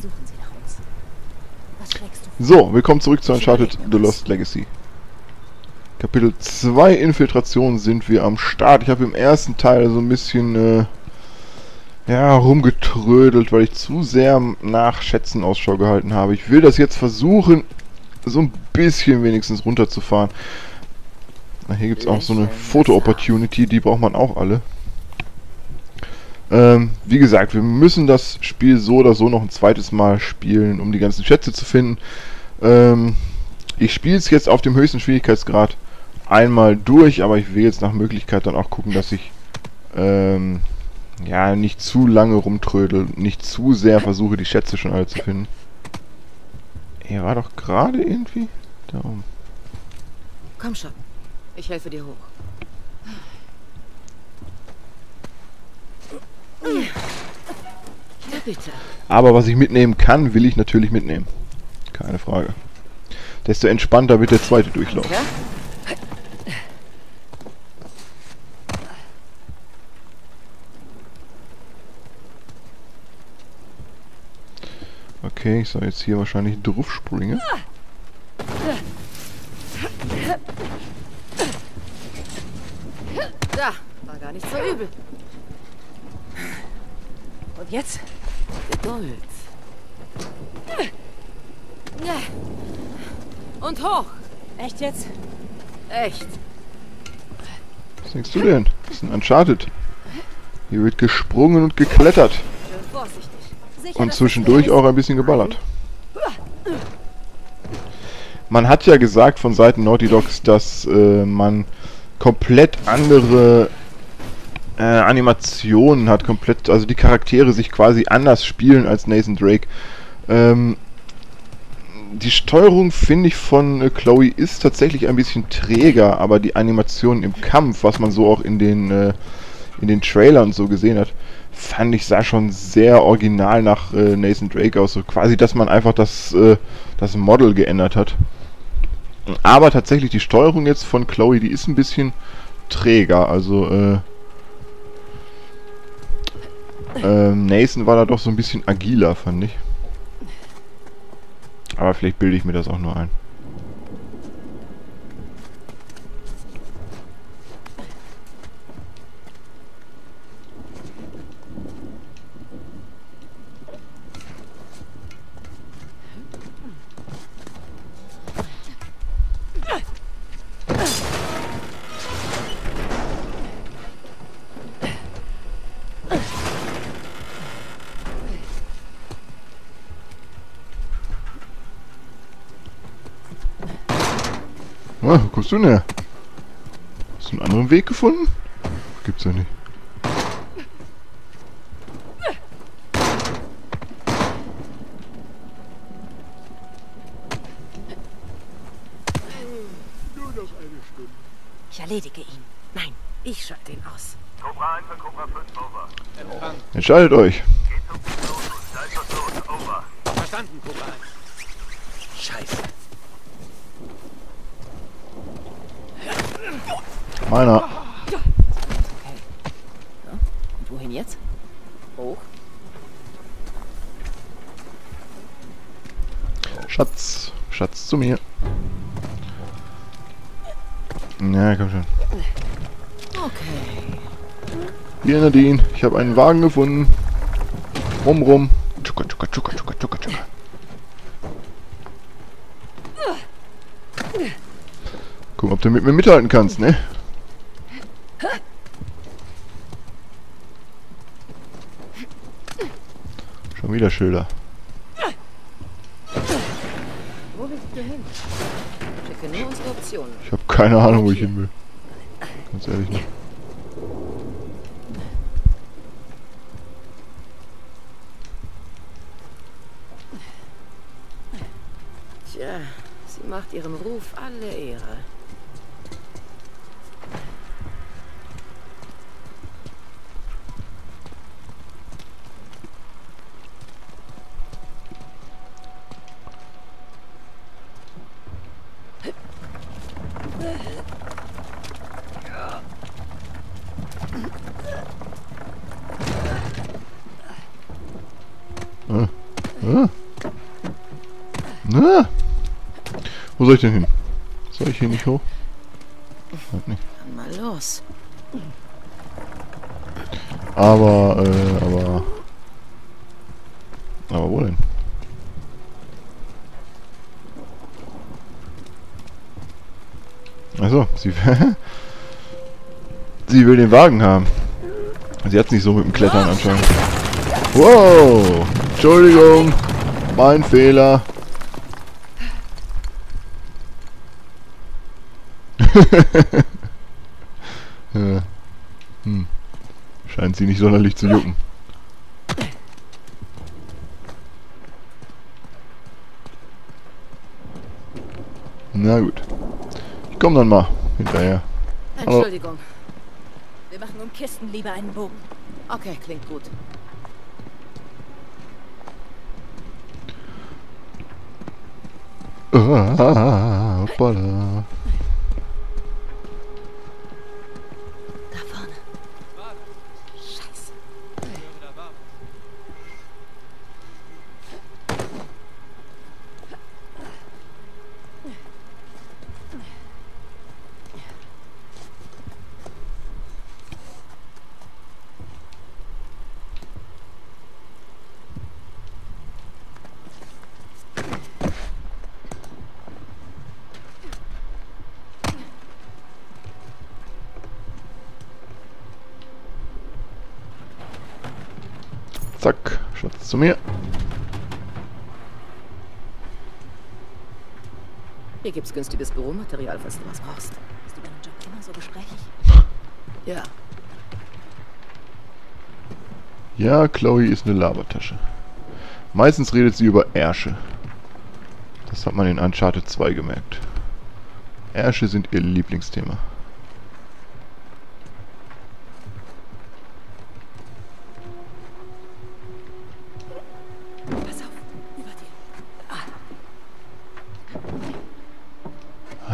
Suchen Sie nach uns. Was schlägst du? So, willkommen zurück zu Uncharted: The Lost Legacy. Kapitel 2 Infiltration sind wir am Start. Ich habe im ersten Teil so ein bisschen ja, rumgetrödelt, weil ich zu sehr nach Schätzen Ausschau gehalten habe. Ich will das jetzt versuchen, so ein bisschen wenigstens runterzufahren. Na, hier gibt es auch so eine Foto-Opportunity, die braucht man auch alle. Wie gesagt, wir müssen das Spiel so oder so noch ein zweites Mal spielen, um die ganzen Schätze zu finden. Ich spiele es jetzt auf dem höchsten Schwierigkeitsgrad einmal durch, aber ich will jetzt nach Möglichkeit dann auch gucken, dass ich ja, nicht zu lange rumtrödel, nicht zu sehr versuche, die Schätze schon alle zu finden. Er war doch gerade irgendwie da oben. Komm schon, ich helfe dir hoch. Aber was ich mitnehmen kann, will ich natürlich mitnehmen. Keine Frage. Desto entspannter wird der zweite Durchlauf. Okay, ich soll jetzt hier wahrscheinlich drauf springen. Da, war gar nicht so übel. Und jetzt? Geduld. Und hoch! Echt jetzt? Echt! Was denkst du denn? Das ist ein Uncharted. Hier wird gesprungen und geklettert. Und zwischendurch auch ein bisschen geballert. Man hat ja gesagt von Seiten Naughty Dogs, dass man komplett andere Animationen hat, komplett, also die Charaktere sich quasi anders spielen als Nathan Drake. Die Steuerung, finde ich, von Chloe ist tatsächlich ein bisschen träger, aber die Animationen im Kampf, was man so auch in den Trailern so gesehen hat, fand ich, sah schon sehr original nach Nathan Drake aus. So quasi, dass man einfach das Model geändert hat. Aber tatsächlich, die Steuerung jetzt von Chloe, die ist ein bisschen träger. Also Nathan war da doch so ein bisschen agiler, fand ich. Aber vielleicht bilde ich mir das auch nur ein. Wo kommst du denn her? Hast du einen anderen Weg gefunden? Gibt's ja nicht. Nur noch eine Stunde. Ich erledige ihn. Nein, ich schalte ihn aus. Cobra 1 und Cobra 5, over. Empfang. Entscheidet euch. Geht zum Pilot und seid versorgt, over. Verstanden, Cobra 1. Scheiße. Meiner. Okay. Ja. Und wohin jetzt? Hoch. Schatz. Schatz zu mir. Na, ja, komm schon. Okay. Hier, Nadine. Ich habe einen Wagen gefunden. Rum, rum. Tschuka, tschuka, tschuka, tschuka, tschuka, tschuka. Guck, ob du mit mir mithalten kannst, ne? Schon wieder Schilder. Wo willst du hin? Checke nur unsere Optionen. Ich habe keine Ahnung, wo ich hin will. Ganz ehrlich nicht. Tja, sie macht ihrem Ruf alle Ehre. Na? Wo soll ich denn hin? Soll ich hier nicht hoch? Halt nicht. Mal los. Aber wo denn? Achso, sie will den Wagen haben. Sie hat es nicht so mit dem Klettern anscheinend. Wow! Entschuldigung! Mein Fehler! Ja. Scheint sie nicht sonderlich zu jucken. Na gut. Ich komm dann mal hinterher. Hallo. Entschuldigung. Wir machen um Kisten lieber einen Bogen. Okay, klingt gut. Da vorne. Scheiße. Zack, Schatz zu mir. Hier gibt's günstiges Büromaterial, falls du was brauchst. Bist du deinen Job immer so gesprächig? Ja. Ja, Chloe ist eine Labertasche. Meistens redet sie über Ärsche. Das hat man in Uncharted 2 gemerkt. Ärsche sind ihr Lieblingsthema.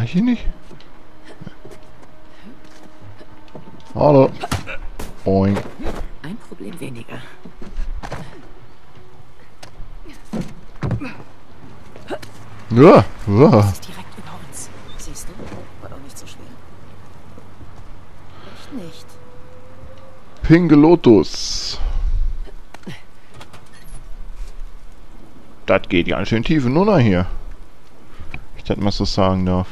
Hier nicht? Hallo. Boing. Ein Problem weniger. Ja, ja. Das ist direkt über uns. Siehst du? War doch nicht so schwer. Ich nicht. Pingelotus. Das geht ja ganz schön tief in Nunna hier. Ich das mal so sagen darf.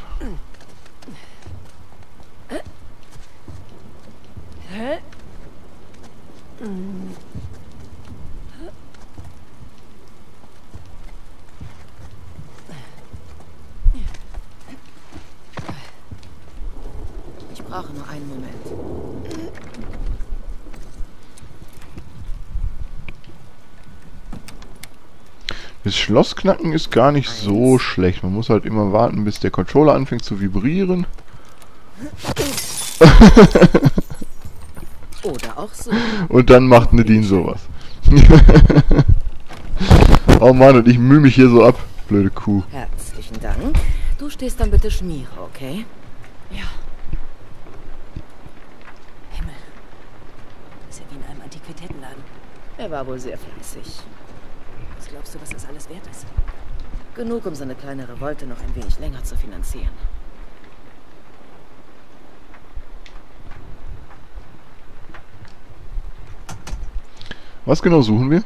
Ich brauche nur einen Moment. Das Schlossknacken ist gar nicht so schlecht. Man muss halt immer warten, bis der Controller anfängt zu vibrieren. Oder auch so. Und dann macht Nadine sowas. Oh Mann, und ich mühe mich hier so ab. Blöde Kuh. Herzlichen Dank. Du stehst dann bitte Schmiere, okay? Ja. Himmel. Das ist ja wie in einem Antiquitätenladen. Er war wohl sehr fleißig. Was glaubst du, was das alles wert ist? Genug, um so eine kleine Revolte noch ein wenig länger zu finanzieren. Was genau suchen wir?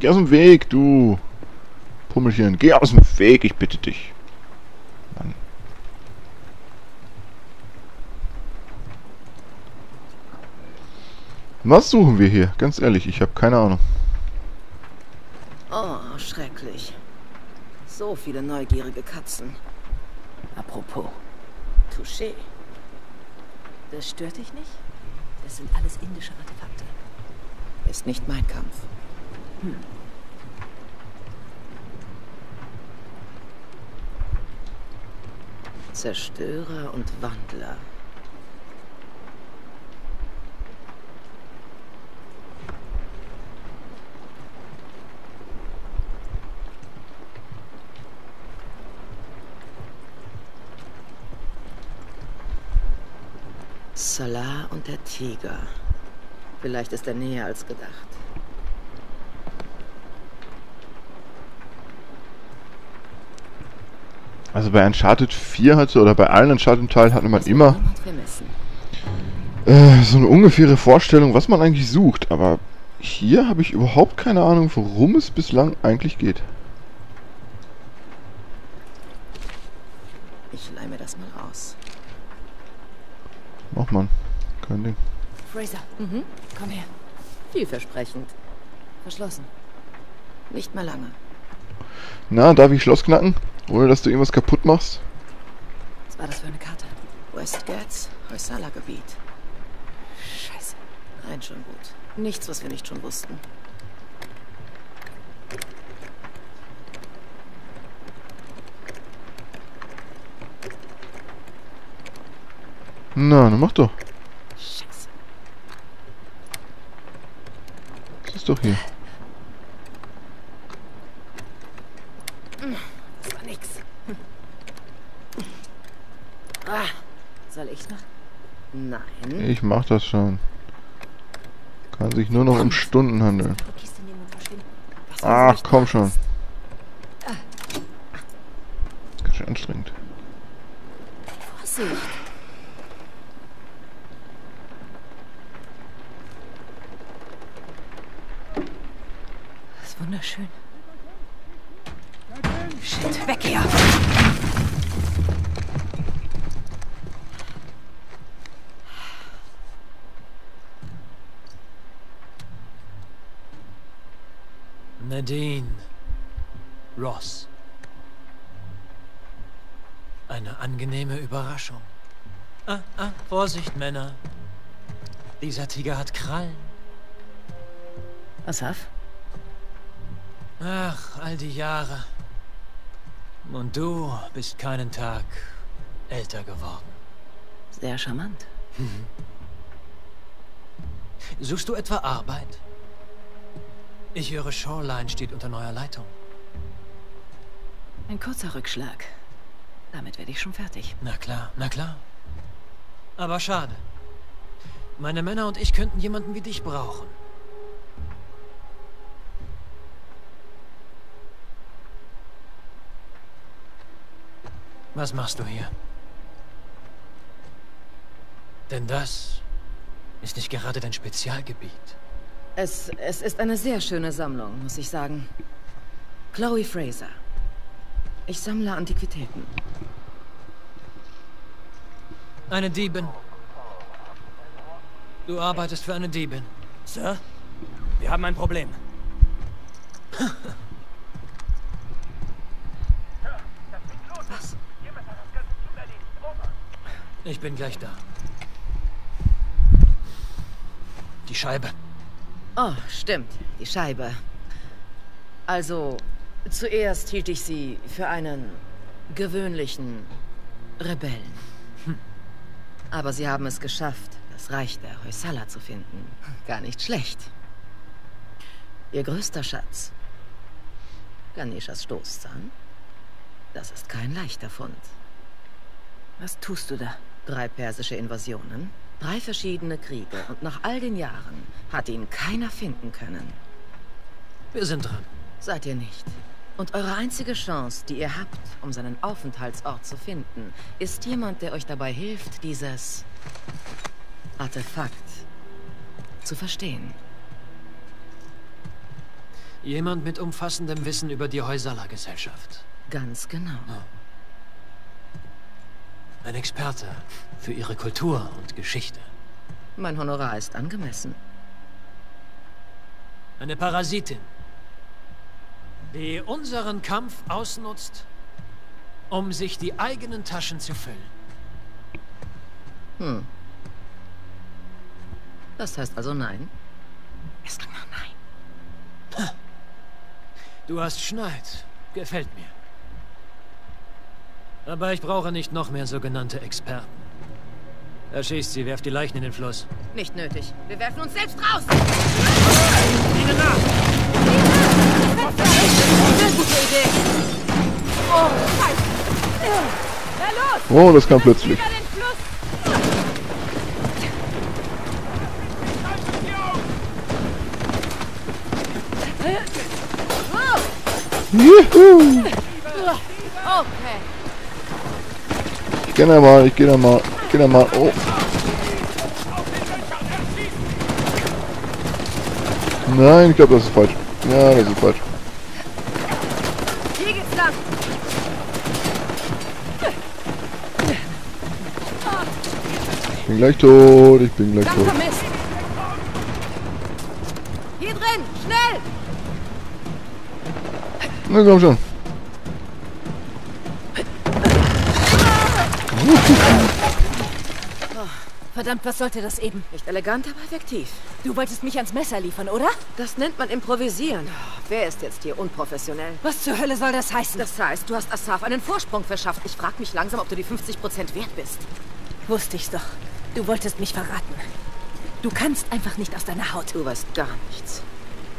Geh aus dem Weg, du Pummelchen. Geh aus dem Weg, ich bitte dich. Mann. Was suchen wir hier? Ganz ehrlich, ich habe keine Ahnung. Oh, schrecklich. So viele neugierige Katzen. Apropos. Touché. Das stört dich nicht? Das sind alles indische Artefakte. Ist nicht mein Kampf. Hm. Zerstörer und Wandler. Salah und der Tiger. Vielleicht ist er näher als gedacht. Also bei Uncharted 4 hatte, oder bei allen Uncharted-Teilen hatte man immer so eine ungefähre Vorstellung, was man eigentlich sucht. Aber hier habe ich überhaupt keine Ahnung, worum es bislang eigentlich geht. Ich leih mir das mal raus. Mach man. Kein Ding. Frazer, komm her. Vielversprechend. Verschlossen. Nicht mehr lange. Na, darf ich Schloss knacken? Ohne, dass du irgendwas kaputt machst? Was war das für eine Karte? Westgates, Hoysala-Gebiet. Scheiße. Nein, schon gut. Nichts, was wir nicht schon wussten. Na, dann mach doch. Scheiße. Das ist doch hier. Das war nix. Ah, soll ich's machen? Nein. Ich mach das schon. Kann sich nur noch um Stunden handeln. Ach, komm schon. Ganz schön anstrengend. Vorsicht. Das ist wunderschön. Shit, weg hier! Nadine. Ross. Eine angenehme Überraschung. Vorsicht, Männer. Dieser Tiger hat Krallen. Asav? Ach, all die Jahre. Und du bist keinen Tag älter geworden. Sehr charmant. Suchst du etwa Arbeit? Ich höre, Shoreline steht unter neuer Leitung. Ein kurzer Rückschlag. Damit werde ich schon fertig. Na klar, na klar. Aber schade. Meine Männer und ich könnten jemanden wie dich brauchen. Was machst du hier? Denn das ist nicht gerade dein Spezialgebiet. Es ist eine sehr schöne Sammlung, muss ich sagen. Chloe Frazer. Ich sammle Antiquitäten. Eine Diebin. Du arbeitest für eine Diebin. Sir, wir haben ein Problem. Ich bin gleich da. Die Scheibe. Oh, stimmt. Die Scheibe. Also, zuerst hielt ich sie für einen gewöhnlichen Rebellen. Aber sie haben es geschafft, das Reich der Hoysala zu finden. Gar nicht schlecht. Ihr größter Schatz. Ganeshas Stoßzahn. Das ist kein leichter Fund. Was tust du da? 3 persische Invasionen, 3 verschiedene Kriege und nach all den Jahren hat ihn keiner finden können. Wir sind dran. Seid ihr nicht. Und eure einzige Chance, die ihr habt, um seinen Aufenthaltsort zu finden, ist jemand, der euch dabei hilft, dieses Artefakt zu verstehen. Jemand mit umfassendem Wissen über die Hoysala-Gesellschaft. Ganz genau. Ja. Ein Experte für ihre Kultur und Geschichte. Mein Honorar ist angemessen. Eine Parasitin, die unseren Kampf ausnutzt, um sich die eigenen Taschen zu füllen. Hm. Das heißt also nein? Es klingt nach nein. Du hast Schneid. Gefällt mir. Aber ich brauche nicht noch mehr sogenannte Experten. Er schießt sie, werft die Leichen in den Fluss. Nicht nötig. Wir werfen uns selbst raus! Ihnen nach! Oh, Scheiße! Oh, das kam plötzlich. Juhu! Okay. Ich geh da mal. Oh. Nein, ich glaube, das ist falsch. Ja, das ist falsch. Hier geht's lang. Ich bin gleich tot. Hier drin, schnell! Na komm schon. Verdammt, was sollte das eben? Nicht elegant, aber effektiv. Du wolltest mich ans Messer liefern, oder? Das nennt man improvisieren. Oh, wer ist jetzt hier unprofessionell? Was zur Hölle soll das heißen? Das heißt, du hast Asav einen Vorsprung verschafft. Ich frag mich langsam, ob du die 50% wert bist. Wusste ich's doch. Du wolltest mich verraten. Du kannst einfach nicht aus deiner Haut. Du weißt gar nichts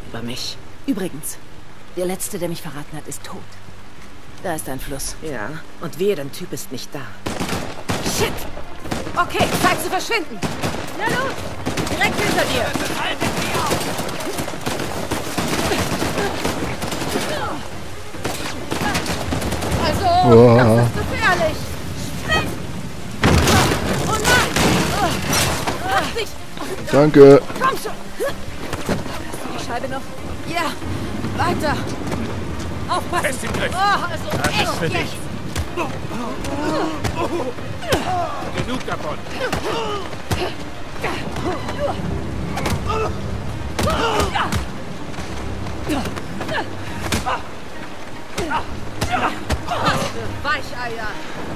über mich. Übrigens, der Letzte, der mich verraten hat, ist tot. Da ist ein Fluss. Ja, und wehe, dein Typ ist nicht da. Shit! Okay, Zeit zu verschwinden. Na los, direkt hinter dir. Also, oh. Das ist gefährlich. Schnell! Oh nein! Mach dich! Danke. Komm schon. Hast du die Scheibe noch? Ja, weiter. Aufpassen. Oh, also echt jetzt. Genug davon.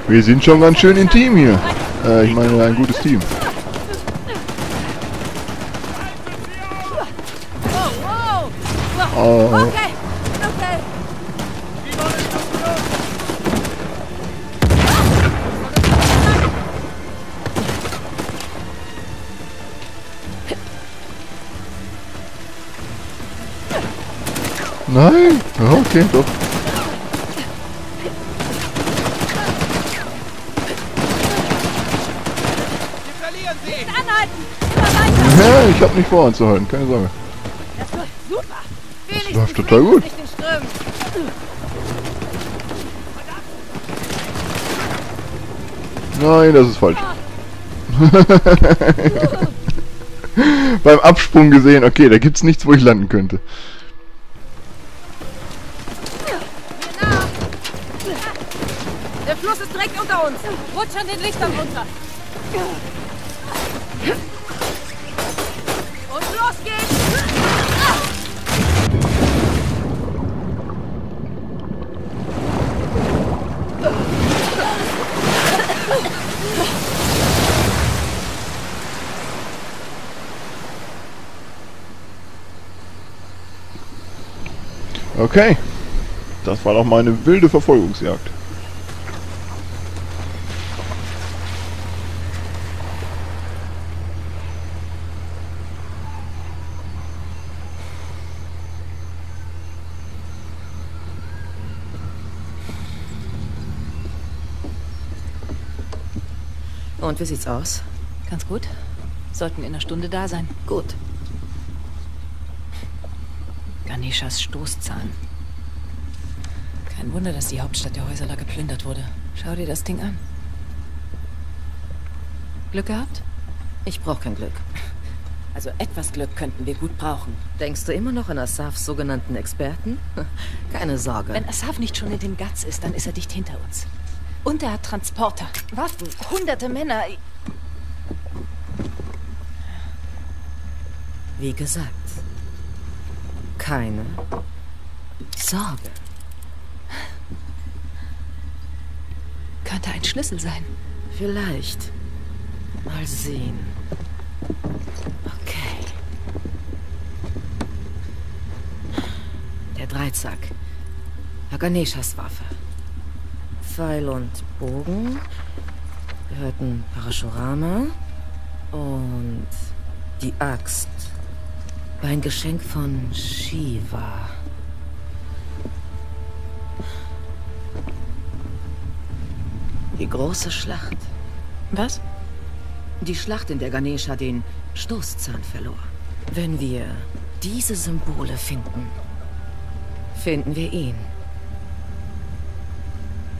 Wir sind schon ganz schön intim hier. Ich meine, ein gutes Team. Oh. Nein! Okay, doch. Wir verlieren sie! Anhalten! Ja, ich hab nicht vor anzuhalten, keine Sorge. Das läuft super! Das läuft total gut! Nein, das ist falsch. Beim Absprung gesehen, okay, da gibt's nichts, wo ich landen könnte. Der Fluss ist direkt unter uns. Rutsch an den Lichtern runter. Und los geht's. Okay. Das war doch mal eine wilde Verfolgungsjagd. Und wie sieht's aus? Ganz gut. Sollten in einer Stunde da sein. Gut. Ganeshas Stoßzahn. Kein Wunder, dass die Hauptstadt der Hoysala geplündert wurde. Schau dir das Ding an. Glück gehabt? Ich brauche kein Glück. Also etwas Glück könnten wir gut brauchen. Denkst du immer noch an Asavs sogenannten Experten? Keine Sorge. Wenn Asav nicht schon in dem Gatz ist, dann ist er dicht hinter uns. Und er hat Transporter, Waffen, hunderte Männer. Wie gesagt, keine Sorge. Könnte ein Schlüssel sein. Vielleicht. Mal sehen. Okay. Der Dreizack. Ganeshas Waffe. Pfeil und Bogen gehörten Parashurama und die Axt war ein Geschenk von Shiva. Die große Schlacht. Was? Die Schlacht, in der Ganesha den Stoßzahn verlor. Wenn wir diese Symbole finden, finden wir ihn.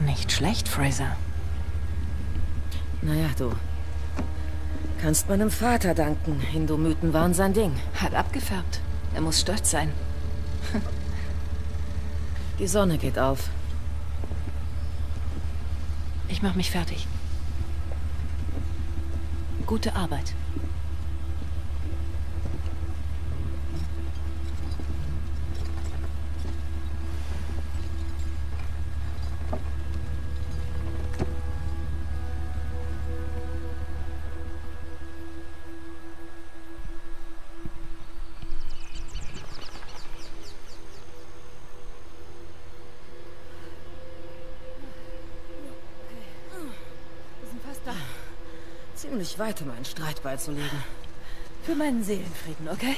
Nicht schlecht, Frazer. Naja, du kannst meinem Vater danken. Hindu-Mythen waren sein Ding. Hat abgefärbt. Er muss stolz sein. Die Sonne geht auf. Ich mach mich fertig. Gute Arbeit. Ziemlich weit, um einen Streit beizulegen. Für meinen Seelenfrieden, okay?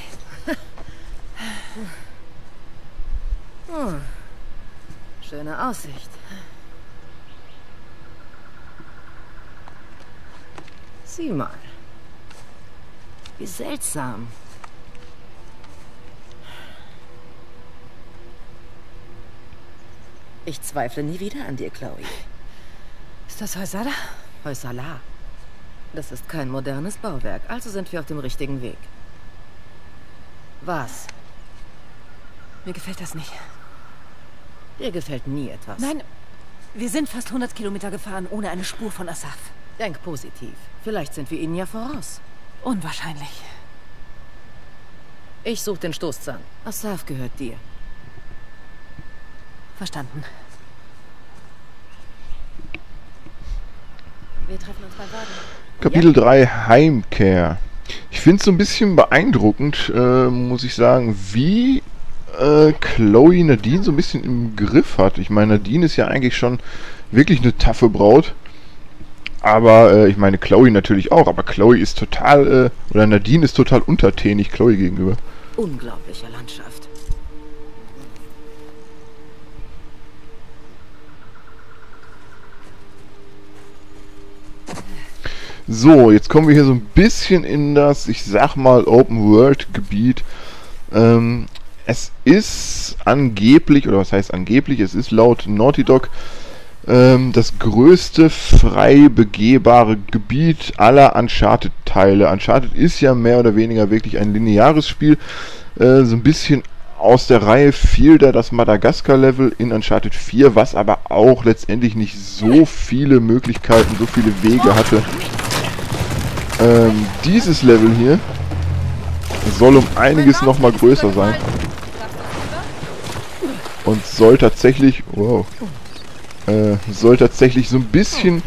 Oh, schöne Aussicht. Sieh mal. Wie seltsam. Ich zweifle nie wieder an dir, Chloe. Ist das Hoysala? Hoysala. Das ist kein modernes Bauwerk, also sind wir auf dem richtigen Weg. Was? Mir gefällt das nicht. Dir gefällt nie etwas. Nein, wir sind fast 100 Kilometer gefahren, ohne eine Spur von Asav. Denk positiv. Vielleicht sind wir ihnen ja voraus. Unwahrscheinlich. Ich suche den Stoßzahn. Asav gehört dir. Verstanden. Wir treffen uns beim Wagen. Kapitel 3, Heimkehr. Ich finde es so ein bisschen beeindruckend, muss ich sagen, wie Chloe Nadine so ein bisschen im Griff hat. Ich meine, Nadine ist ja eigentlich schon wirklich eine taffe Braut. Aber ich meine, Chloe natürlich auch. Aber Chloe ist total, oder Nadine ist total untertänig Chloe gegenüber. Unglaubliche Landschaft. So, jetzt kommen wir hier so ein bisschen in das, ich sag mal, Open-World-Gebiet. Es ist angeblich, oder was heißt angeblich, es ist laut Naughty Dog das größte frei begehbare Gebiet aller Uncharted-Teile. Uncharted ist ja mehr oder weniger wirklich ein lineares Spiel. So ein bisschen aus der Reihe fiel da das Madagaskar-Level in Uncharted 4, was aber auch letztendlich nicht so viele Möglichkeiten, so viele Wege hatte. Dieses Level hier soll um einiges nochmal größer sein. Und soll tatsächlich, wow, soll tatsächlich so ein bisschen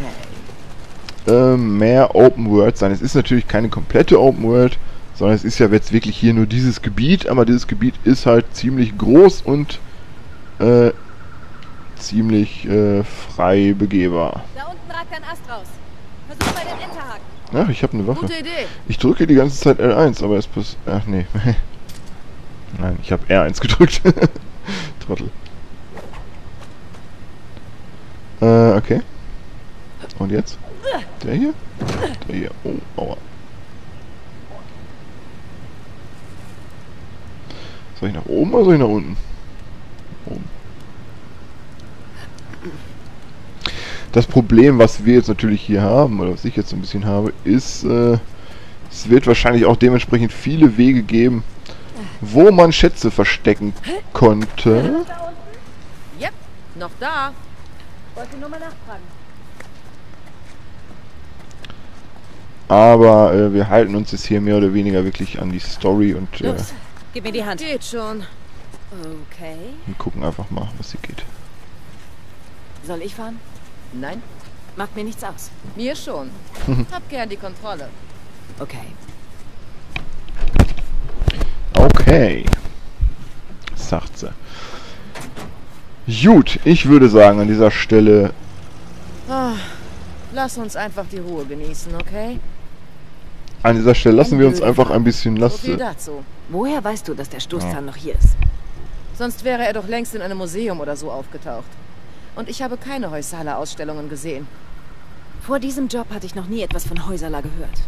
mehr Open World sein. Es ist natürlich keine komplette Open World, sondern es ist ja jetzt wirklich hier nur dieses Gebiet, aber dieses Gebiet ist halt ziemlich groß und ziemlich frei begehbar. Da unten ragt ein Ast raus. Versuch mal den Enterhaken. Ach, ich habe eine Waffe. Gute Idee. Ich drücke die ganze Zeit L1, aber es passt. Ach nee. Nein, ich habe R1 gedrückt. Trottel. Okay. Und jetzt? Der hier? Der hier. Oh, aua. Soll ich nach oben oder soll ich nach unten? Oben. Das Problem, was wir jetzt natürlich hier haben, oder was ich jetzt ein bisschen habe, ist, es wird wahrscheinlich auch dementsprechend viele Wege geben, wo man Schätze verstecken konnte. Ja, noch da. Wollte nur mal nachfragen. Aber wir halten uns jetzt hier mehr oder weniger wirklich an die Story und gib mir die Hand. Geht schon. Okay. Wir gucken einfach mal, was hier geht. Soll ich fahren? Nein, macht mir nichts aus. Mir schon. Hab gern die Kontrolle. Okay. Okay. Sagt sie. Gut, ich würde sagen, an dieser Stelle... Oh, lass uns einfach die Ruhe genießen, okay? An dieser Stelle lassen wir uns einfach ein bisschen lassen. So woher weißt du, dass der Stoßzahn noch hier ist? Sonst wäre er doch längst in einem Museum oder so aufgetaucht. Und ich habe keine Hoysala-Ausstellungen gesehen. Vor diesem Job hatte ich noch nie etwas von Hoysala gehört.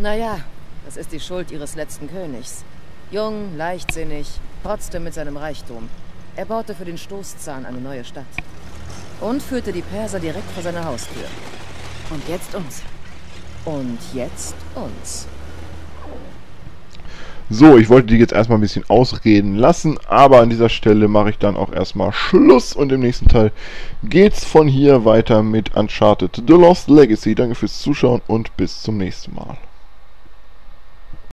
Naja, das ist die Schuld ihres letzten Königs. Jung, leichtsinnig, trotzdem mit seinem Reichtum. Er baute für den Stoßzahn eine neue Stadt. Und führte die Perser direkt vor seine Haustür. Und jetzt uns. Und jetzt uns. So, ich wollte die jetzt erstmal ein bisschen ausreden lassen, aber an dieser Stelle mache ich dann auch erstmal Schluss und im nächsten Teil geht's von hier weiter mit Uncharted: The Lost Legacy. Danke fürs Zuschauen und bis zum nächsten Mal.